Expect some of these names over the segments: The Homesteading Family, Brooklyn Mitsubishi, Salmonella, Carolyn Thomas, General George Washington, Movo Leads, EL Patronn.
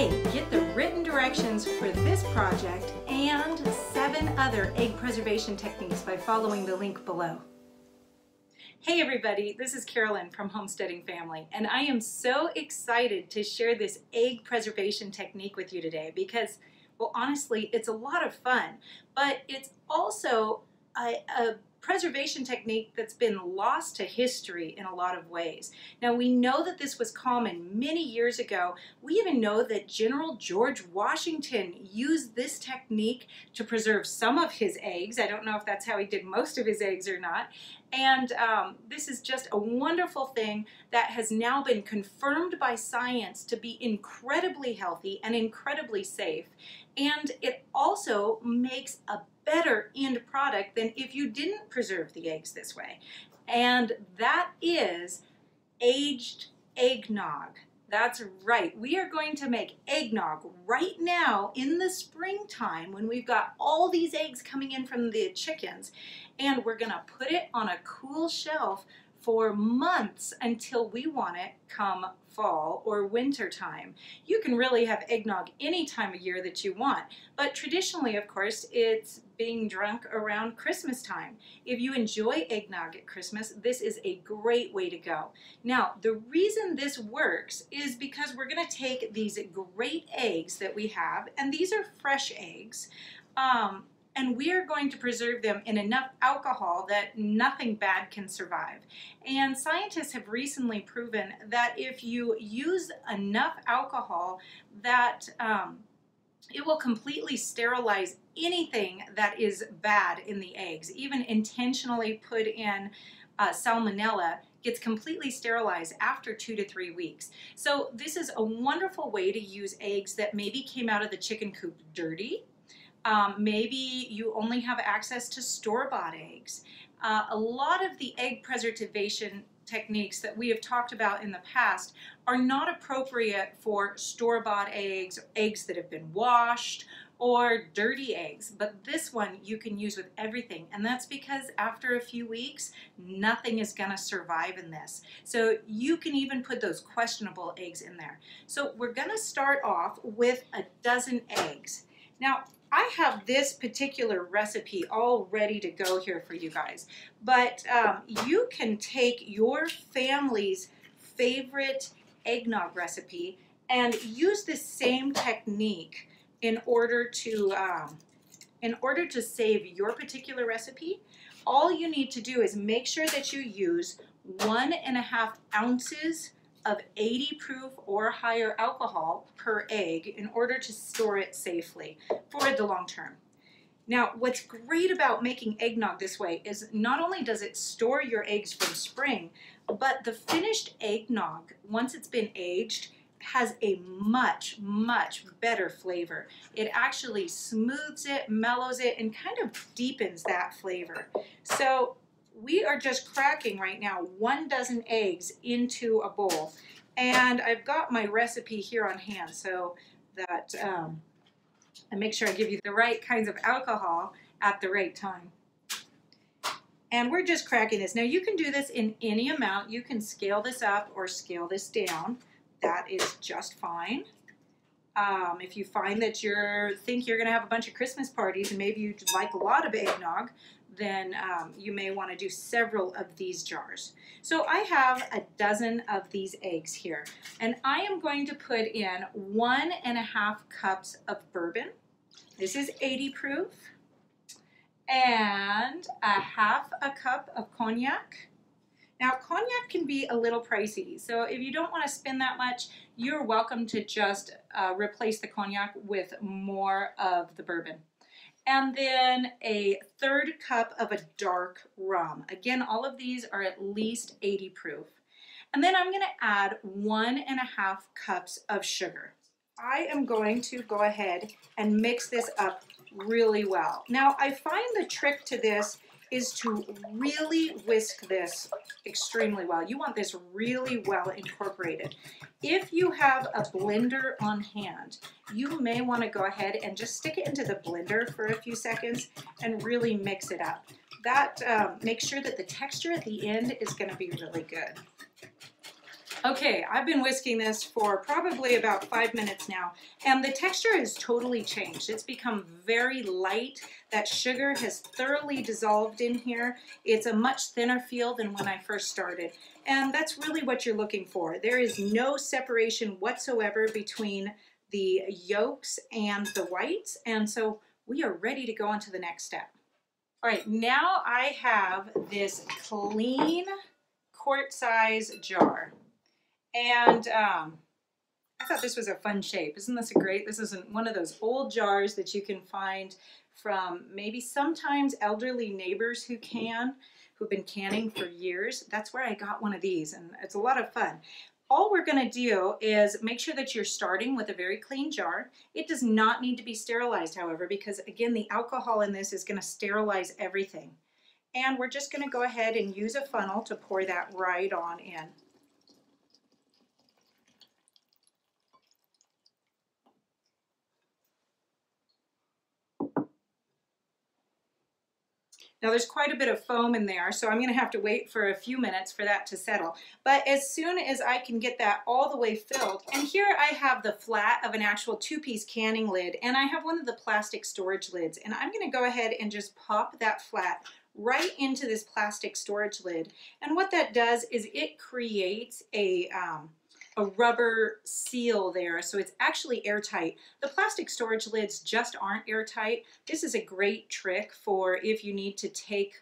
Hey, get the written directions for this project and 7 other egg preservation techniques by following the link below. Hey everybody, this is Carolyn from Homesteading Family, and I am so excited to share this egg preservation technique with you today because, well, honestly, it's a lot of fun, but it's also a preservation technique that's been lost to history in a lot of ways. Now, we know that this was common many years ago. We even know that General George Washington used this technique to preserve some of his eggs. I don't know if that's how he did most of his eggs or not. And this is just a wonderful thing that has now been confirmed by science to be incredibly healthy and incredibly safe. And it also makes a better end product than if you didn't preserve the eggs this way. And that is aged eggnog. That's right. We are going to make eggnog right now in the springtime when we've got all these eggs coming in from the chickens, and we're going to put it on a cool shelf for months until we want it come fall or winter time. You can really have eggnog any time of year that you want, but traditionally, of course, it's being drunk around Christmas time. If you enjoy eggnog at Christmas, this is a great way to go. Now, the reason this works is because we're going to take these great eggs that we have, and these are fresh eggs, and we're going to preserve them in enough alcohol that nothing bad can survive. And scientists have recently proven that if you use enough alcohol, that it will completely sterilize anything that is bad in the eggs. Even intentionally put in salmonella gets completely sterilized after 2 to 3 weeks. So this is a wonderful way to use eggs that maybe came out of the chicken coop dirty. Maybe you only have access to store-bought eggs. A lot of the egg preservation techniques that we have talked about in the past are not appropriate for store-bought eggs, eggs that have been washed, or dirty eggs, but this one you can use with everything, and that's because after a few weeks, nothing is gonna survive in this. So you can even put those questionable eggs in there. So we're gonna start off with 12 eggs. Now, I have this particular recipe all ready to go here for you guys, but you can take your family's favorite eggnog recipe and use this same technique in order to save your particular recipe. All you need to do is make sure that you use 1.5 ounces of 80 proof or higher alcohol per egg in order to store it safely for the long term. Now, what's great about making eggnog this way is not only does it store your eggs from spring, but the finished eggnog, once it's been aged, has a much, much better flavor. It actually smooths it, mellows it, and kind of deepens that flavor. So we are just cracking right now 12 eggs into a bowl, and I've got my recipe here on hand so that I make sure I give you the right kinds of alcohol at the right time. And we're just cracking this. Now, you can do this in any amount. You can scale this up or scale this down. That is just fine. If you find that you're going to have a bunch of Christmas parties and maybe you'd like a lot of eggnog, then you may want to do several of these jars. So I have 12 of these eggs here, and I am going to put in 1.5 cups of bourbon. This is 80 proof, and 1/2 cup of cognac. Now, cognac can be a little pricey, so if you don't want to spend that much, you're welcome to just replace the cognac with more of the bourbon. And then 1/3 cup of a dark rum. Again, all of these are at least 80 proof. And then I'm going to add 1.5 cups of sugar. I am going to go ahead and mix this up really well. Now, I find the trick to this is to really whisk this extremely well. You want this really well incorporated. If you have a blender on hand, you may want to go ahead and just stick it into the blender for a few seconds and really mix it up. That makes sure that the texture at the end is going to be really good. Okay, I've been whisking this for probably about 5 minutes now, and the texture has totally changed. It's become very light. That sugar has thoroughly dissolved in here. It's a much thinner feel than when I first started, and that's really what you're looking for. There is no separation whatsoever between the yolks and the whites, and so we are ready to go on to the next step. All right, now I have this clean quart size jar. And I thought this was a fun shape. Isn't this a great? This isn't one of those old jars that you can find from maybe sometimes elderly neighbors who've been canning for years. That's where I got one of these, and it's a lot of fun. All we're gonna do is make sure that you're starting with a very clean jar. It does not need to be sterilized, however, because again, the alcohol in this is gonna sterilize everything. And we're just gonna go ahead and use a funnel to pour that right on in. Now there's quite a bit of foam in there, so I'm going to have to wait for a few minutes for that to settle. But as soon as I can get that all the way filled, and here I have the flat of an actual two-piece canning lid, and I have one of the plastic storage lids, and I'm going to go ahead and just pop that flat right into this plastic storage lid. And what that does is it creates a rubber seal there, so it's actually airtight. The plastic storage lids just aren't airtight. This is a great trick for if you need to take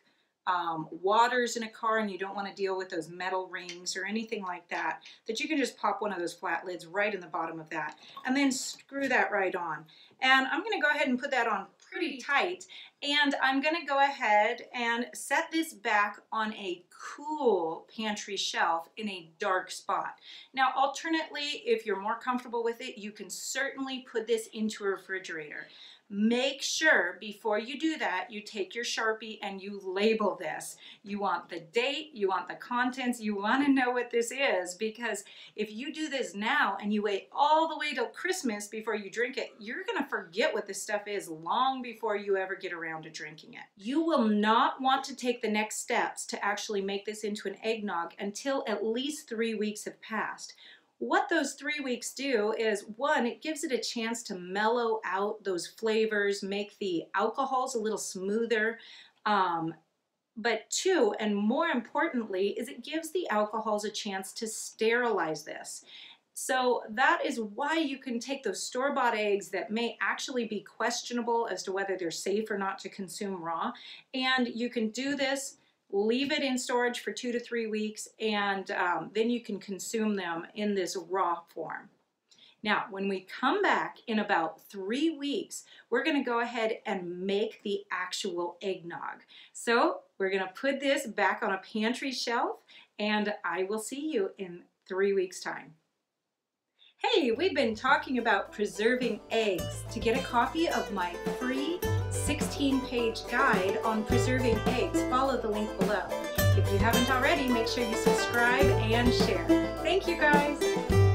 waters in a car and you don't want to deal with those metal rings or anything like that, that you can just pop one of those flat lids right in the bottom of that and then screw that right on. And I'm going to go ahead and put that on pretty tight, and I'm going to go ahead and set this back on a cool pantry shelf in a dark spot. Now, alternately, if you're more comfortable with it, you can certainly put this into a refrigerator. Make sure before you do that, you take your Sharpie and you label this. You want the date, you want the contents, you want to know what this is, because if you do this now and you wait all the way till Christmas before you drink it, you're going to forget what this stuff is long before you ever get around to drinking it. You will not want to take the next steps to actually make this into an eggnog until at least 3 weeks have passed. What those 3 weeks do is, one, it gives it a chance to mellow out those flavors, make the alcohols a little smoother, but two, and more importantly, is it gives the alcohols a chance to sterilize this. So that is why you can take those store-bought eggs that may actually be questionable as to whether they're safe or not to consume raw, and you can do this, leave it in storage for 2 to 3 weeks, and then you can consume them in this raw form. Now, when we come back in about 3 weeks, we're going to go ahead and make the actual eggnog. So we're going to put this back on a pantry shelf, and I will see you in 3 weeks' time. Hey, we've been talking about preserving eggs. To get a copy of my free 16-page guide on preserving eggs, follow the link below. If you haven't already, make sure you subscribe and share. Thank you, guys!